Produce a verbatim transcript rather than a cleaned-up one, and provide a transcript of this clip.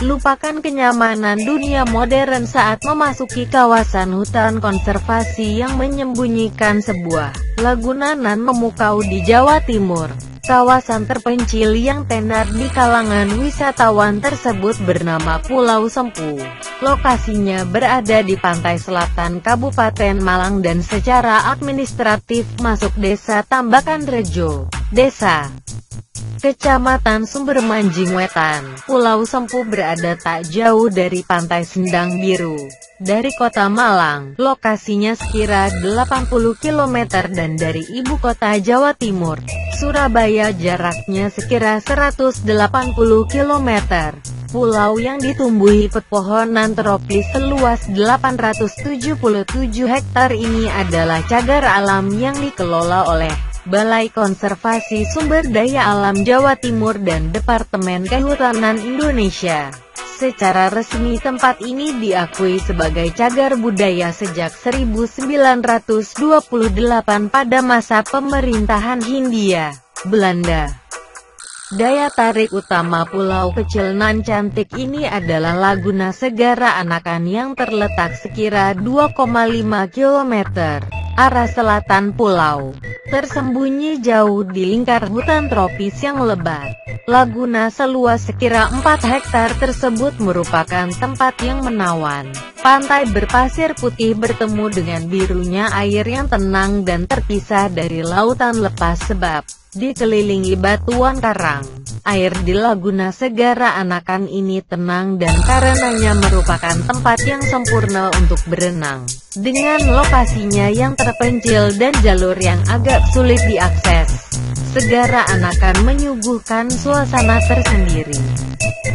Lupakan kenyamanan dunia modern saat memasuki kawasan hutan konservasi yang menyembunyikan sebuah lagunanan memukau di Jawa Timur. Kawasan terpencil yang tenar di kalangan wisatawan tersebut bernama Pulau Sempu. Lokasinya berada di pantai selatan Kabupaten Malang dan secara administratif masuk desa Tambakanrejo, desa Kecamatan Sumbermanjing Wetan. Pulau Sempu berada tak jauh dari Pantai Sendang Biru dari Kota Malang. Lokasinya sekira delapan puluh kilometer dan dari ibu kota Jawa Timur, Surabaya, jaraknya sekira seratus delapan puluh kilometer. Pulau yang ditumbuhi pepohonan tropis seluas delapan ratus tujuh puluh tujuh hektar ini adalah cagar alam yang dikelola oleh Balai Konservasi Sumber Daya Alam Jawa Timur dan Departemen Kehutanan Indonesia. Secara resmi tempat ini diakui sebagai cagar budaya sejak seribu sembilan ratus dua puluh delapan pada masa pemerintahan Hindia Belanda. Daya tarik utama pulau kecil nan cantik ini adalah Laguna Segara Anakan yang terletak sekira dua koma lima kilometer arah selatan pulau. Tersembunyi jauh di lingkar hutan tropis yang lebat, laguna seluas sekira empat hektar tersebut merupakan tempat yang menawan. Pantai berpasir putih bertemu dengan birunya air yang tenang dan terpisah dari lautan lepas sebab dikelilingi batuan karang. Air di Laguna Segara Anakan ini tenang dan karenanya merupakan tempat yang sempurna untuk berenang. Dengan lokasinya yang terpencil dan jalur yang agak sulit diakses, Segara Anakan menyuguhkan suasana tersendiri.